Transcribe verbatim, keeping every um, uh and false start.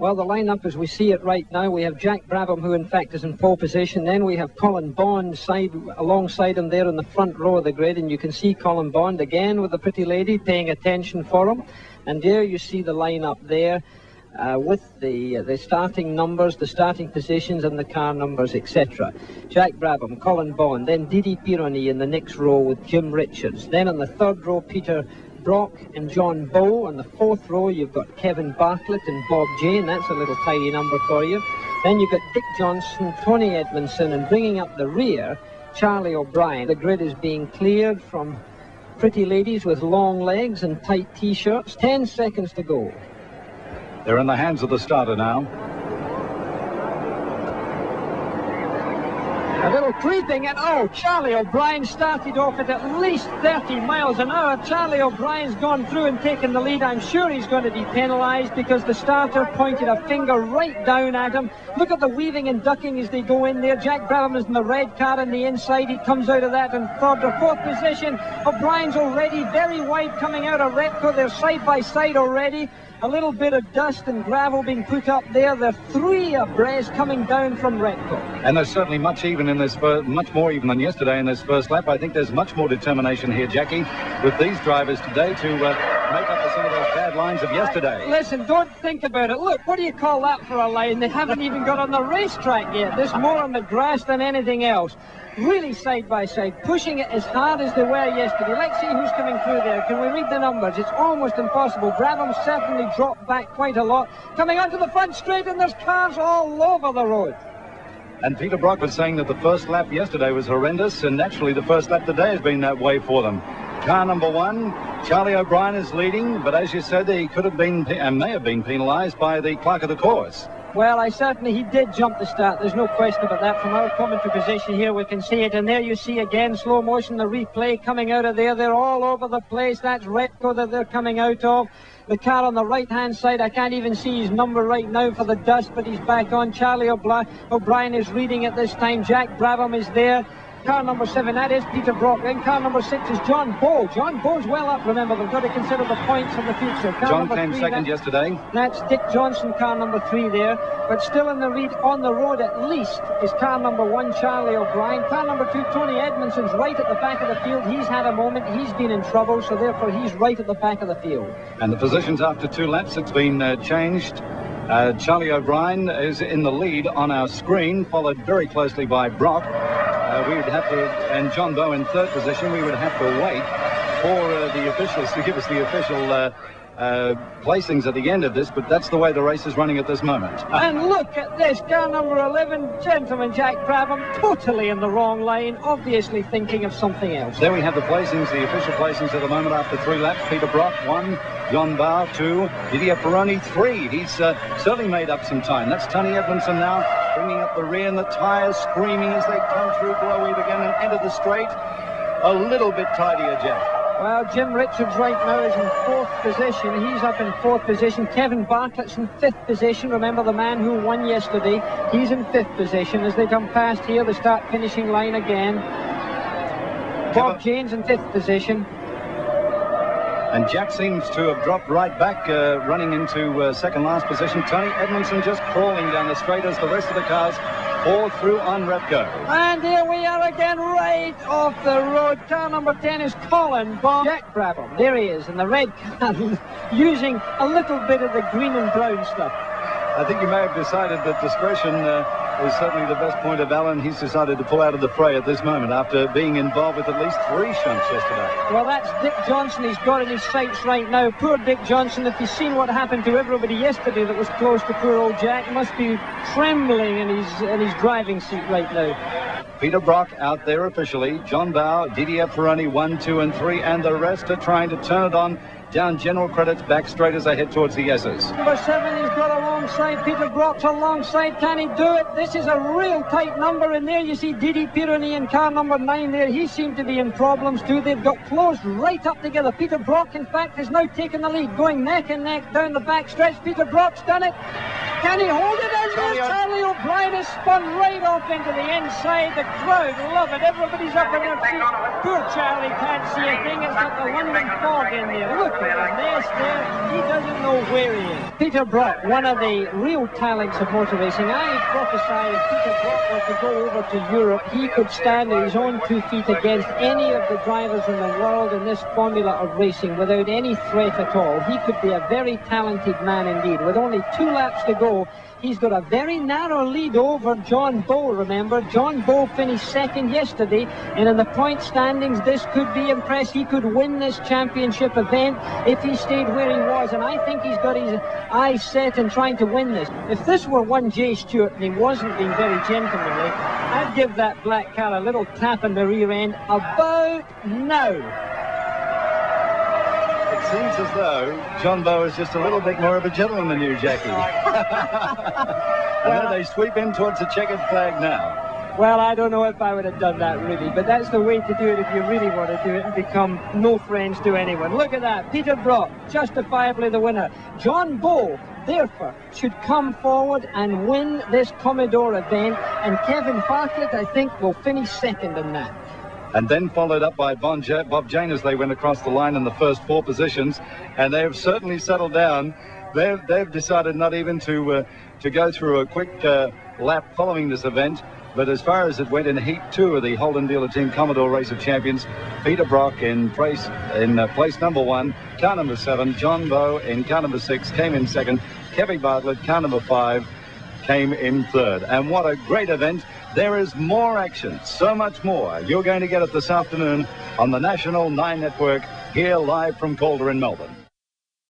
Well, the lineup as we see it right now, we have Jack Brabham, who in fact is in pole position. Then we have Colin Bond side alongside him there in the front row of the grid, and you can see Colin Bond again with the pretty lady paying attention for him. And there you see the lineup there uh, with the uh, the starting numbers, the starting positions, and the car numbers, et cetera. Jack Brabham, Colin Bond, then Didier Pironi in the next row with Jim Richards. Then on the third row, Peter Brock and John Bowe. On the fourth row, you've got Kevin Bartlett and Bob Jane. That's a little tidy number for you. Then you've got Dick Johnson, Tony Edmondson, and bringing up the rear, Charlie O'Brien. The grid is being cleared from pretty ladies with long legs and tight t-shirts. Ten seconds to go. They're in the hands of the starter now. A little creeping, and oh, Charlie O'Brien started off at at least thirty miles an hour. Charlie O'Brien's gone through and taken the lead. I'm sure he's going to be penalised because the starter pointed a finger right down at him. Look at the weaving and ducking as they go in there. Jack Brabham is in the red car on the inside. He comes out of that in third or fourth position. O'Brien's already very wide coming out of Repco. They're side by side already. A little bit of dust and gravel being put up there. They're three abreast coming down from Repco. And there's certainly much even in this first, much more even than yesterday in this first lap. I think there's much more determination here, Jackie, with these drivers today to uh, make up for some of those bad lines of yesterday. Listen, don't think about it. Look, what do you call that for a line? They haven't even got on the racetrack yet. There's more on the grass than anything else. Really side by side, pushing it as hard as they were yesterday. Let's see who's coming through there. Can we read the numbers? It's almost impossible. Brabham certainly dropped back quite a lot. Coming onto the front straight, and there's cars all over the road. And Peter Brock was saying that the first lap yesterday was horrendous, and naturally the first lap today has been that way for them. Car number one, Charlie O'Brien is leading, but as you said, he could have been and may have been penalised by the clerk of the course. Well, I certainly, he did jump the start. There's no question about that. From our commentary position here, we can see it. And there you see again, slow motion, the replay coming out of there. They're all over the place. That's Repco that they're coming out of. The car on the right-hand side, I can't even see his number right now for the dust, but he's back on. Charlie O'Brien is reading at this time. Jack Brabham is there. Car number seven, that is Peter Brock. Then car number six is John Bowe. John Bowe's well up, remember. They've got to consider the points of the future. Car John came three, second that, yesterday. That's Dick Johnson, car number three there. But still in the lead on the road at least is car number one, Charlie O'Brien. Car number two, Tony Edmondson's right at the back of the field. He's had a moment. He's been in trouble, so therefore he's right at the back of the field. And the positions after two laps, it's been uh, changed. Uh, Charlie O'Brien is in the lead on our screen, followed very closely by Brock. Uh, we would have to, and John Bowe in third position. We would have to wait for uh, the officials to give us the official uh, uh, placings at the end of this, but that's the way the race is running at this moment. And look at this, car number eleven, gentleman Jack Brabham, totally in the wrong lane, obviously thinking of something else. There we have the placings, the official placings at the moment after three laps. Peter Brock, one. John Bowe, two. Didier Pironi, three. He's uh, certainly made up some time. That's Tony Edmondson now, bringing up the rear, and the tyres screaming as they come through Glowweed again and enter the straight. A little bit tidier, Jack. Well, Jim Richards right now is in fourth position. He's up in fourth position. Kevin Bartlett's in fifth position. Remember the man who won yesterday. He's in fifth position. As they come past here, they start finishing line again. Bob Jane's in fifth position. And Jack seems to have dropped right back, uh, running into uh, second last position. Tony Edmondson just crawling down the straight as the rest of the cars all through on Repco. And here we are again, right off the road. Car number ten is Colin Bond. Jack Brabham, there he is in the red car, using a little bit of the green and brown stuff. I think you may have decided that discretion uh, is certainly the best point of Alan. He's decided to pull out of the fray at this moment after being involved with at least three shunts yesterday. Well, that's Dick Johnson he's got in his sights right now. Poor Dick Johnson, if you've seen what happened to everybody yesterday that was close to poor old Jack, must be trembling in his, in his driving seat right now. Peter Brock out there officially. John Bowe, Didier Pironi, one, two, and three, and the rest are trying to turn it on down General Credit's back straight as they head towards the S's. Number seven, he's got alongside. Peter Brock's alongside. Can he do it? This is a real tight number in there. You see Didier Pironi in car number nine there. He seemed to be in problems too. They've got closed right up together. Peter Brock, in fact, has now taken the lead, going neck and neck down the back stretch. Peter Brock's done it. Can he hold it over? Charlie, Charlie O'Brien has spun right off into the inside. The crowd love it. Everybody's up in their feet. Poor Charlie can't see a thing. It's like the London fog in there. Look at him. There's there. He doesn't know where he is. Peter Brock, one of the real talents of motor racing. I prophesied Peter Brock was to go over to Europe. He could stand on his own two feet against any of the drivers in the world in this formula of racing without any threat at all. He could be a very talented man indeed. With only two laps to go, he's got a very narrow lead over John Bowe, remember. John Bowe finished second yesterday, and in the point standings, this could be impressed. He could win this championship event if he stayed where he was, and I think he's got his eyes set in trying to win this. If this were one Jay Stewart, and he wasn't being very gentlemanly, I'd give that black car a little tap in the rear end about now. It seems as though John Bowe is just a little bit more of a gentleman than you, Jackie. And now they sweep in towards the checkered flag now. Well, I don't know if I would have done that, really, but that's the way to do it if you really want to do it and become no friends to anyone. Look at that. Peter Brock, justifiably the winner. John Bowe, therefore, should come forward and win this Commodore event, and Kevin Bartlett, I think, will finish second in that. And then followed up by Bob Jane as they went across the line in the first four positions. And they've certainly settled down. They've, they've decided not even to, uh, to go through a quick uh, lap following this event. But as far as it went in heat two of the Holden Dealer Team Commodore Race of Champions, Peter Brock in place, in uh, place number one, car number seven, John Bowe in car number six came in second, Kevin Bartlett, car number five, came in third. And what a great event. There is more action, so much more. You're going to get it this afternoon on the National Nine Network, here live from Calder in Melbourne.